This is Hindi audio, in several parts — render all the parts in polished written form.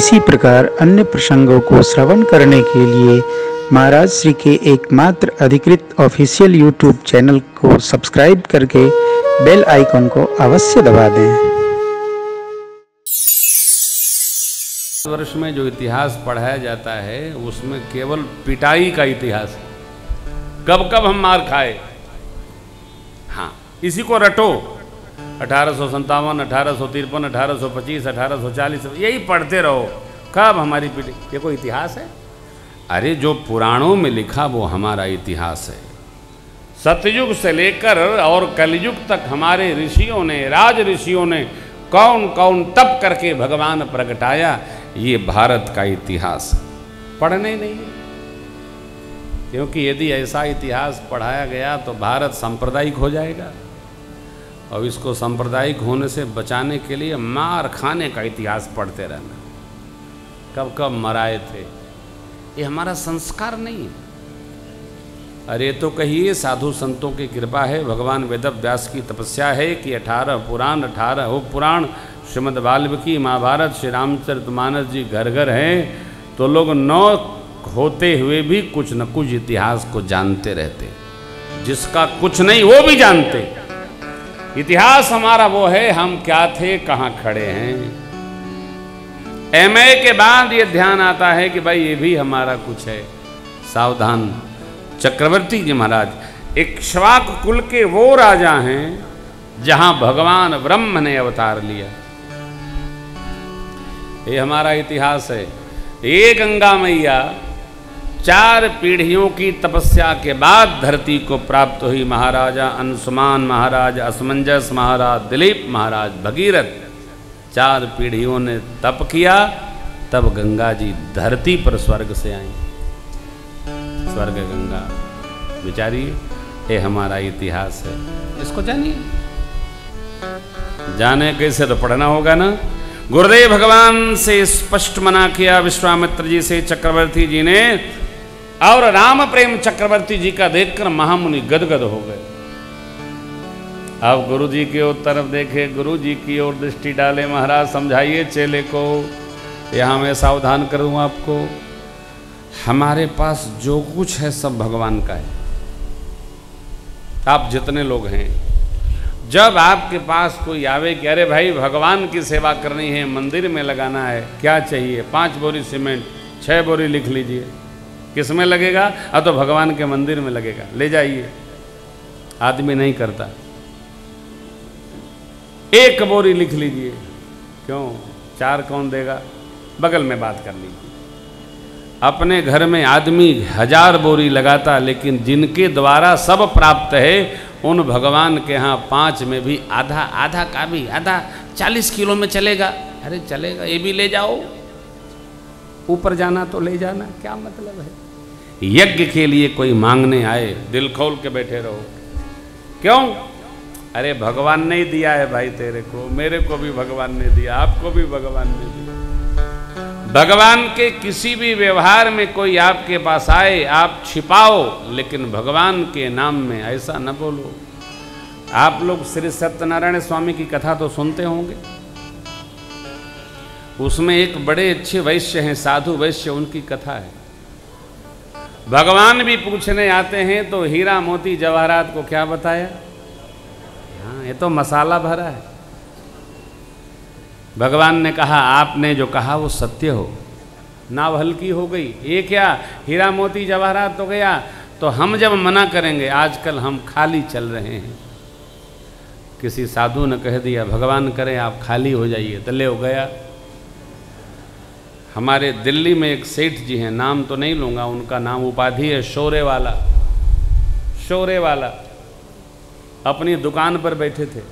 इसी प्रकार अन्य प्रसंगों को श्रवण करने के लिए महाराज श्री के एकमात्र अधिकृत ऑफिशियल यूट्यूब चैनल को सब्सक्राइब करके बेल आइकॉन को अवश्य दबा दें। वर्ष में जो इतिहास पढ़ाया जाता है उसमें केवल पिटाई का इतिहास है। कब कब हम मार खाए, हाँ इसी को रटो। 1857, 1853, 1825, 1840 यही पढ़ते रहो। कब हमारी पिटाई, ये कोई इतिहास है? अरे जो पुराणों में लिखा वो हमारा इतिहास है। सतयुग से लेकर और कलयुग तक हमारे ऋषियों ने, राज ऋषियों ने कौन कौन तप करके भगवान प्रगटाया, ये भारत का इतिहास पढ़ने नहीं है। क्योंकि यदि ऐसा इतिहास पढ़ाया गया तो भारत सांप्रदायिक हो जाएगा, और इसको सांप्रदायिक होने से बचाने के लिए मार खाने का इतिहास पढ़ते रहना। कब कब मराए थे, ये हमारा संस्कार नहीं है। अरे तो कहिए साधु संतों की कृपा है, भगवान वेदव्यास की तपस्या है कि 18 पुराण श्रीमद् वाल्मीकि महाभारत श्री रामचरितमानस जी घर घर हैं, तो लोग न होते हुए भी कुछ न कुछ इतिहास को जानते रहते, जिसका कुछ नहीं वो भी जानते। इतिहास हमारा वो है, हम क्या थे, कहाँ खड़े हैं। एमए के बाद ये ध्यान आता है कि भाई ये भी हमारा कुछ है। सावधान, चक्रवर्ती जी महाराज इक्ष्वाकुल के वो राजा हैं जहां भगवान ब्रह्म ने अवतार लिया। ये हमारा इतिहास है। ये गंगा मैया 4 पीढ़ियों की तपस्या के बाद धरती को प्राप्त हुई। महाराजा अनुसुमान महाराज, असमंजस महाराज, दिलीप महाराज, भगीरथ, 4 पीढ़ियों ने तप किया, तब गंगा जी धरती पर स्वर्ग से आई। स्वर्ग गंगा विचारिए, ये हमारा इतिहास है, इसको जानिए। जाने कैसे तो पढ़ना होगा ना। गुरुदेव भगवान से स्पष्ट मना किया विश्वामित्र जी से चक्रवर्ती जी ने, और राम प्रेम चक्रवर्ती जी का देखकर महामुनि गदगद हो गए। अब गुरु जी की ओर तरफ देखे, गुरु जी की ओर दृष्टि डाले, महाराज समझाइए चेले को। यहाँ मैं सावधान करूँ आपको, हमारे पास जो कुछ है सब भगवान का है। आप जितने लोग हैं, जब आपके पास कोई आवे कि अरे भाई भगवान की सेवा करनी है, मंदिर में लगाना है, क्या चाहिए, 5 बोरी सीमेंट, 6 बोरी लिख लीजिए। किस में लगेगा? अब तो भगवान के मंदिर में लगेगा, ले जाइए। आदमी नहीं करता। 1 बोरी लिख लीजिए, क्यों, 4 कौन देगा, बगल में बात कर लीजिए। अपने घर में आदमी 1000 बोरी लगाता, लेकिन जिनके द्वारा सब प्राप्त है उन भगवान के यहाँ 5 में भी आधा, आधा का भी आधा, 40 किलो में चलेगा। अरे चलेगा, ये भी ले जाओ, ऊपर जाना तो ले जाना, क्या मतलब है। यज्ञ के लिए कोई मांगने आए, दिल खोल के बैठे रहो, क्यों? अरे भगवान ने दिया है भाई तेरे को, मेरे को भी भगवान ने दिया, आपको भी भगवान ने दिया। भगवान के किसी भी व्यवहार में कोई आपके पास आए, आप छिपाओ, लेकिन भगवान के नाम में ऐसा न बोलो। आप लोग श्री सत्यनारायण स्वामी की कथा तो सुनते होंगे, उसमें एक बड़े अच्छे वैश्य हैं, साधु वैश्य, उनकी कथा है। भगवान भी पूछने आते हैं तो हीरा मोती जवाहरात को क्या बताया, हाँ ये तो मसाला भरा है। भगवान ने कहा आपने जो कहा वो सत्य हो। नाव हल्की हो गई, ये क्या हीरा मोती जवाहरात हो गया। तो हम जब मना करेंगे, आजकल हम खाली चल रहे हैं, किसी साधु ने कह दिया भगवान करे आप खाली हो जाइए, तो ले हो गया। हमारे दिल्ली में एक सेठ जी हैं, नाम तो नहीं लूँगा, उनका नाम उपाधि है शोरे वाला। शोरे वाला अपनी दुकान पर बैठे थे,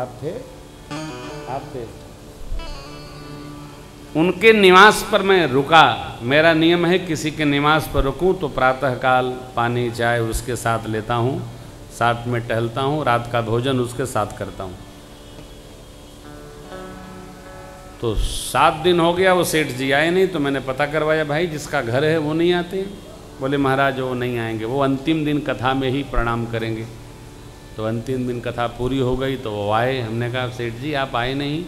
आप थे, उनके निवास पर मैं रुका। मेरा नियम है किसी के निवास पर रुकूं तो प्रातःकाल पानी चाय उसके साथ लेता हूं, साथ में टहलता हूं, रात का भोजन उसके साथ करता हूं। तो 7 दिन हो गया, वो सेठ जी आए नहीं। तो मैंने पता करवाया, भाई जिसका घर है वो नहीं आते। बोले महाराज वो नहीं आएंगे, वो अंतिम दिन कथा में ही प्रणाम करेंगे। तो अंतिम दिन कथा पूरी हो गई तो वो आए। हमने कहा सेठ जी आप आए नहीं,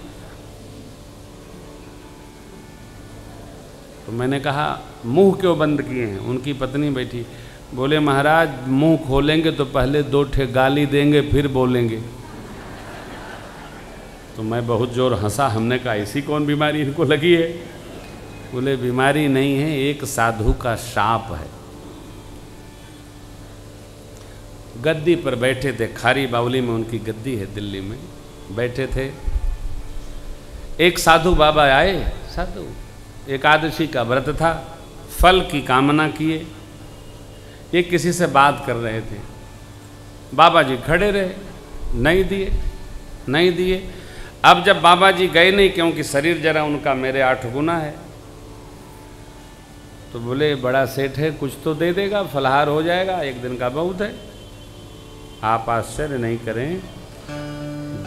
तो मैंने कहा मुंह क्यों बंद किए हैं? उनकी पत्नी बैठी, बोले महाराज मुंह खोलेंगे तो पहले दो ठे गाली देंगे फिर बोलेंगे। तो मैं बहुत जोर हंसा, हमने कहा ऐसी कौन बीमारी इनको लगी है? बोले बीमारी नहीं है, एक साधु का शाप है। गद्दी पर बैठे थे, खारी बावली में उनकी गद्दी है दिल्ली में, बैठे थे। एक साधु बाबा आए, साधु एकादशी का व्रत था, फल की कामना किए। ये किसी से बात कर रहे थे, बाबा जी खड़े रहे, नहीं दिए नहीं दिए। अब जब बाबा जी गए नहीं, क्योंकि शरीर जरा उनका मेरे 8 गुना है, तो बोले बड़ा सेठ है कुछ तो दे देगा, फलाहार हो जाएगा, एक दिन का बहुत है। आप आश्चर्य नहीं करें,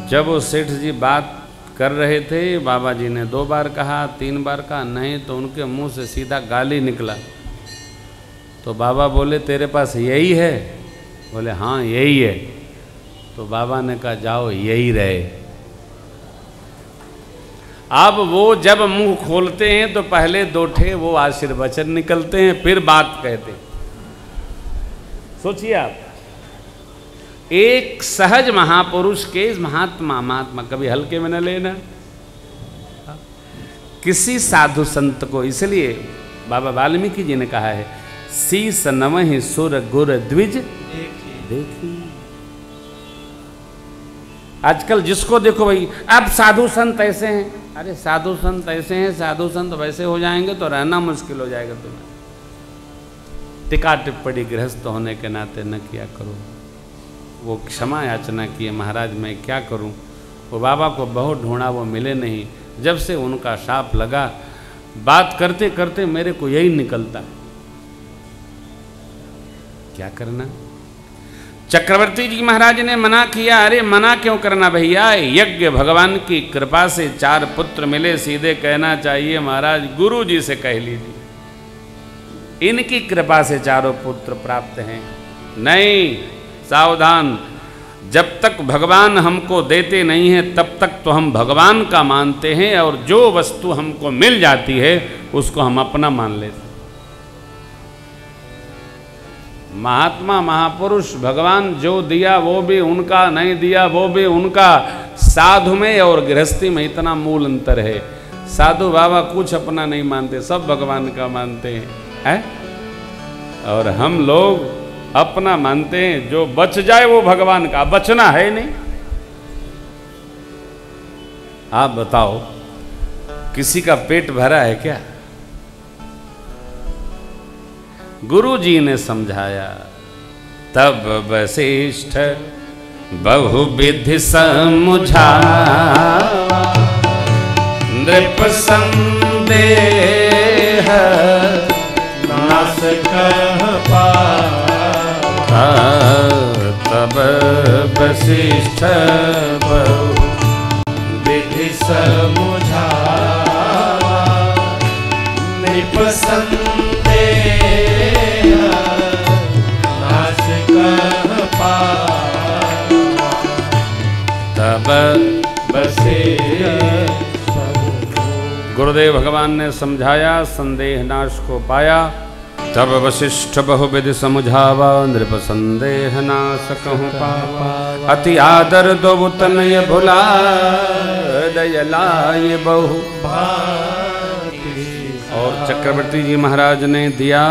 जब वो सेठ जी बात कर रहे थे, बाबा जी ने 2 बार कहा, 3 बार कहा नहीं, तो उनके मुंह से सीधा गाली निकला। तो बाबा बोले तेरे पास यही है? बोले हाँ यही है। तो बाबा ने कहा जाओ यही रहे। अब वो जब मुंह खोलते हैं तो पहले 2 ठे वो आशीर्वचन निकलते हैं, फिर बात कहते। सोचिए आप, एक सहज महापुरुष के महात्मा कभी हल्के में न लेना। किसी साधु संत को, इसलिए बाबा वाल्मीकि जी ने कहा है शीस नमहि सुर गुर द्विज देखी। आजकल जिसको देखो भाई अब साधु संत ऐसे हैं, अरे साधु संत ऐसे हैं, साधु संत वैसे हो जाएंगे तो रहना मुश्किल हो जाएगा तुम्हें। टिका टिप्पणी गृहस्थ होने के नाते न किया करो। वो क्षमा याचना किए, महाराज मैं क्या करूं? वो बाबा को बहुत ढूंढा, वो मिले नहीं। जब से उनका शाप लगा, बात करते करते मेरे को यही निकलता है, क्या करना। चक्रवर्ती जी महाराज ने मना किया, अरे मना क्यों करना भैया, यज्ञ भगवान की कृपा से 4 पुत्र मिले, सीधे कहना चाहिए महाराज गुरु जी से कह लीजिए इनकी कृपा से 4 पुत्र प्राप्त हैं। नहीं, सावधान, जब तक भगवान हमको देते नहीं है तब तक तो हम भगवान का मानते हैं, और जो वस्तु हमको मिल जाती है उसको हम अपना मान लेते हैं। महात्मा महापुरुष भगवान जो दिया वो भी उनका, नहीं दिया वो भी उनका। साधु में और गृहस्थी में इतना मूल अंतर है, साधु बाबा कुछ अपना नहीं मानते, सब भगवान का मानते हैं और हम लोग अपना मानते हैं, जो बच जाए वो भगवान का, बचना है नहीं। आप बताओ किसी का पेट भरा है क्या? गुरु जी ने समझाया, तब वशिष्ठ बहुविधि समझाया नृप संदेह नाश कह पाया। तब वशिष्ठ बहुविधि समझाया नृप संदेह नाश कह पाया। तब गुरुदेव भगवान ने समझाया, संदेह नाश को पाया। तब वशिष्ठ बहुविधि समझावा नृप संदेह नाश कहु पावा। अति आदर दो तनय भुलाय लाय बहु भाति। और चक्रवर्ती जी महाराज ने दिया,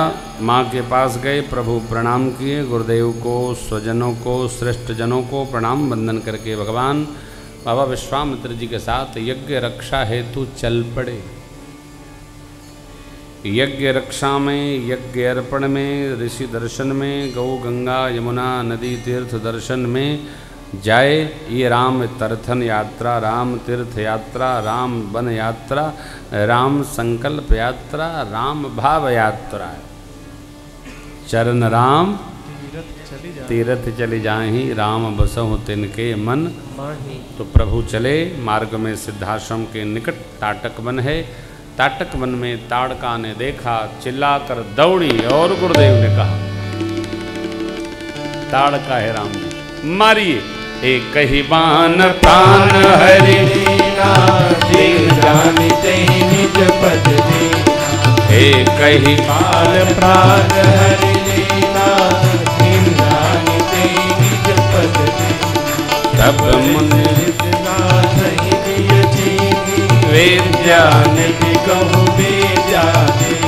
माँ के पास गए, प्रभु प्रणाम किए, गुरुदेव को, स्वजनों को, श्रेष्ठ जनों को प्रणाम वंदन करके भगवान बाबा विश्वामित्र जी के साथ यज्ञ रक्षा हेतु चल पड़े। यज्ञ रक्षा में, यज्ञ अर्पण में, ऋषि दर्शन में, गौ गंगा यमुना नदी तीर्थ दर्शन में जाए। ये राम तर्थन यात्रा, राम तीर्थ यात्रा, राम वन यात्रा, राम संकल्प यात्रा, राम भाव यात्रा। चरण राम तीर्थ चले जाहि, राम बसहु तिनके मन माहि। तो प्रभु चले, मार्ग में सिद्धाश्रम के निकट ताटक वन है। ताटक वन में ताड़का ने देखा, चिल्लाकर दौड़ी और गुरुदेव ने कहा ताड़का है राम जी मारिए। एक ही बाण प्राण हरि दीना, एक कही पाल प्राण हरि लेता जपत तब मुनित नहीं वेद ज्ञान भी कहूँ बेजाते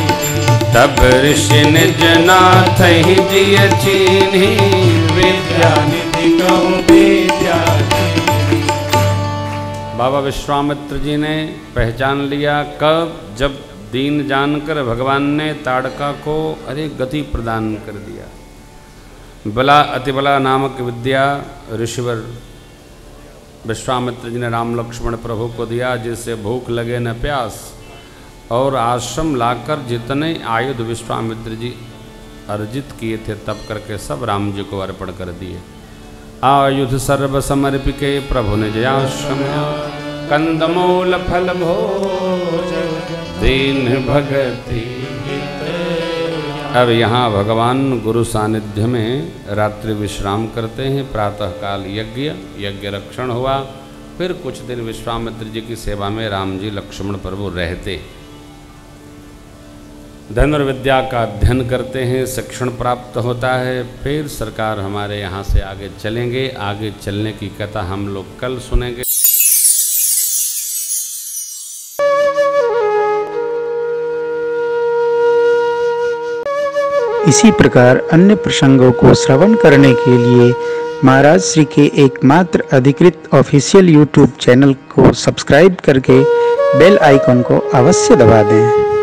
तब ऋषि निजनाथ ही जिय चीन्ही विद्यानिधि कहूँ बेजाते। बाबा विश्वामित्र जी ने पहचान लिया कब, जब दीन जानकर भगवान ने ताड़का को अरे गति प्रदान कर दिया। बला अतिबला नामक विद्या ऋषिवर विश्वामित्र जी ने राम लक्ष्मण प्रभु को दिया, जिससे भूख लगे न प्यास। और आश्रम लाकर जितने आयुध विश्वामित्र जी अर्जित किए थे तप करके सब राम जी को अर्पण कर दिए। आयुध सर्व समर्पिके प्रभु ने जयाश्रम कंदमूल फल भोज दीन भगति। अब यहाँ भगवान गुरु सानिध्य में रात्रि विश्राम करते हैं। प्रातःकाल यज्ञ यज्ञ रक्षण हुआ। फिर कुछ दिन विश्वामित्र जी की सेवा में राम जी लक्ष्मण प्रभु रहते, धनुर्विद्या का अध्ययन करते हैं, शिक्षण प्राप्त होता है। फिर सरकार हमारे यहाँ से आगे चलेंगे। आगे चलने की कथा हम लोग कल सुनेंगे। इसी प्रकार अन्य प्रसंगों को श्रवण करने के लिए महाराज श्री के एकमात्र अधिकृत ऑफिशियल यूट्यूब चैनल को सब्सक्राइब करके बेल आइकन को अवश्य दबा दें।